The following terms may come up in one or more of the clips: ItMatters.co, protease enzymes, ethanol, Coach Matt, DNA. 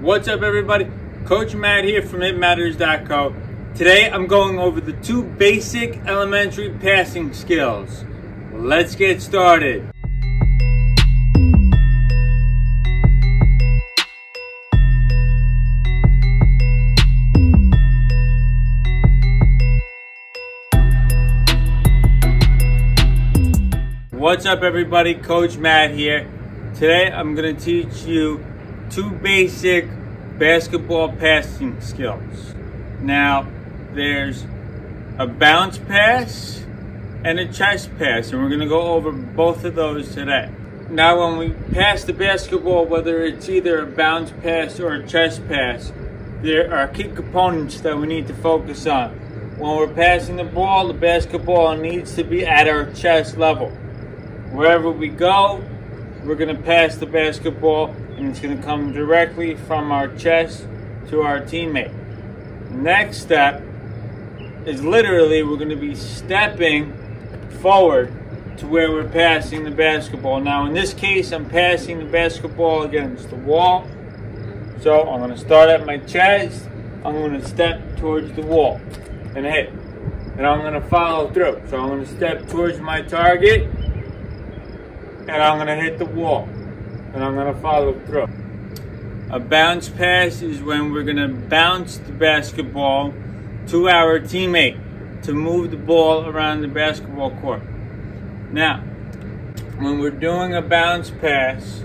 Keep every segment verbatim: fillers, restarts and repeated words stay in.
What's up, everybody? Coach Matt here from it matters dot co. Today I'm going over the two basic elementary passing skills. Let's get started. What's up, everybody? Coach Matt here. Today I'm going to teach you two basic basketball passing skills. Now, there's a bounce pass and a chest pass, and we're gonna go over both of those today. Now, when we pass the basketball, whether it's either a bounce pass or a chest pass, there are key components that we need to focus on. When we're passing the ball, the basketball needs to be at our chest level. Wherever we go, we're gonna pass the basketball, and it's gonna come directly from our chest to our teammate. Next step is literally we're gonna be stepping forward to where we're passing the basketball. Now, in this case, I'm passing the basketball against the wall. So I'm gonna start at my chest, I'm gonna step towards the wall and hit. And I'm gonna follow through. So I'm gonna step towards my target, and I'm gonna hit the wall, and I'm gonna follow through. A bounce pass is when we're gonna bounce the basketball to our teammate to move the ball around the basketball court. Now, when we're doing a bounce pass,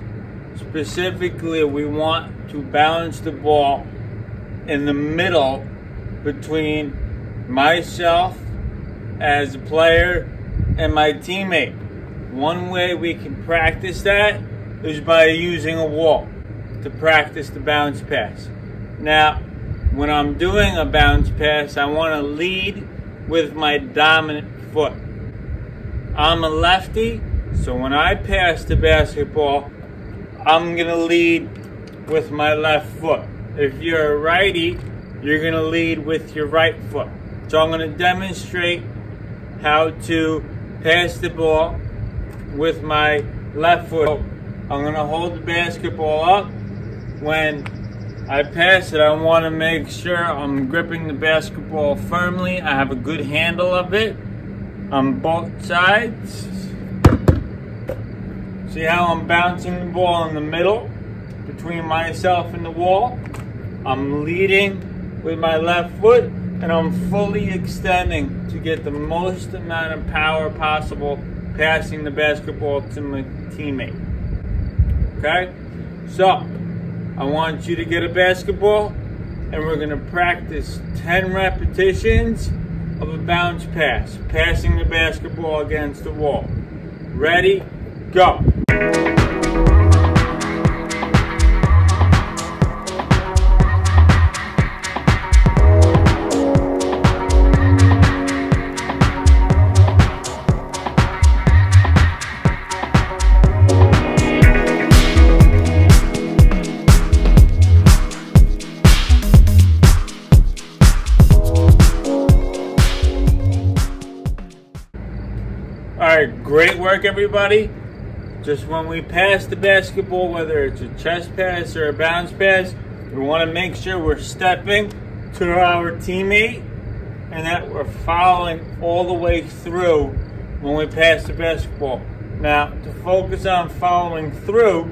specifically we want to bounce the ball in the middle between myself as a player and my teammate. One way we can practice that is by using a wall to practice the bounce pass. Now, when I'm doing a bounce pass, I want to lead with my dominant foot. I'm a lefty, so when I pass the basketball, I'm going to lead with my left foot. If you're a righty, you're going to lead with your right foot. So I'm going to demonstrate how to pass the ball with my left foot. I'm going to hold the basketball up. When I pass it, I want to make sure I'm gripping the basketball firmly. I have a good handle of it on both sides. See how I'm bouncing the ball in the middle between myself and the wall? I'm leading with my left foot, and I'm fully extending to get the most amount of power possible passing the basketball to my teammate. Okay? So, I want you to get a basketball, and we're going to practice ten repetitions of a bounce pass, passing the basketball against the wall. Ready? Go! Alright, great work, everybody. Just when we pass the basketball, whether it's a chest pass or a bounce pass, we want to make sure we're stepping to our teammate and that we're following all the way through when we pass the basketball. Now, to focus on following through,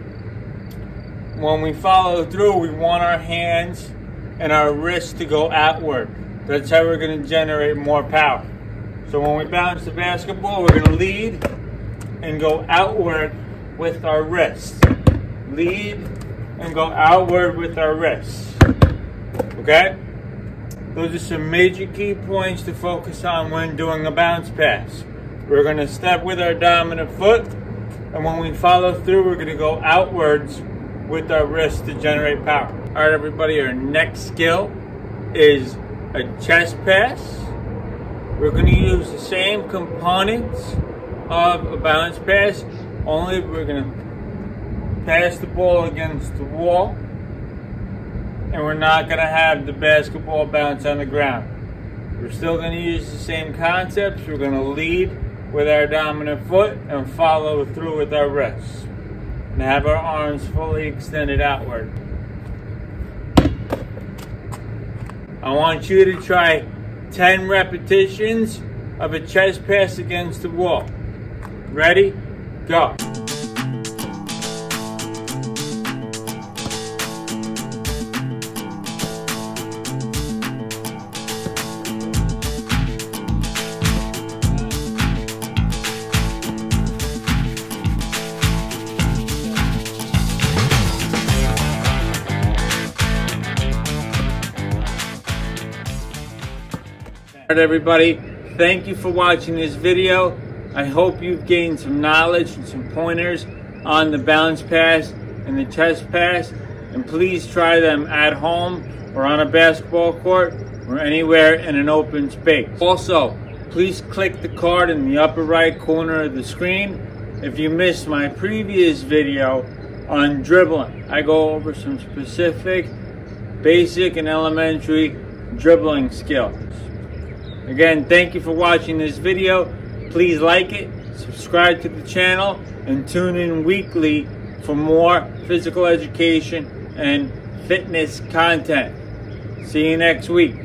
when we follow through, we want our hands and our wrists to go outward. That's how we're going to generate more power. So when we bounce the basketball, we're going to lead and go outward with our wrists. Lead and go outward with our wrists. Okay? Those are some major key points to focus on when doing a bounce pass. We're going to step with our dominant foot, and when we follow through, we're going to go outwards with our wrists to generate power. All right, everybody, our next skill is a chest pass. We're going to use the same components of a bounce pass, only we're going to pass the ball against the wall, and we're not going to have the basketball bounce on the ground. We're still going to use the same concepts. We're going to lead with our dominant foot and follow through with our wrists, and have our arms fully extended outward. I want you to try ten repetitions of a chest pass against the wall. Ready? Go. Everybody, thank you for watching this video. I hope you've gained some knowledge and some pointers on the bounce pass and the chest pass, and please try them at home or on a basketball court or anywhere in an open space. Also, please click the card in the upper right corner of the screen if you missed my previous video on dribbling. I go over some specific basic and elementary dribbling skills. Again, thank you for watching this video. Please like it, subscribe to the channel, and tune in weekly for more physical education and fitness content. See you next week.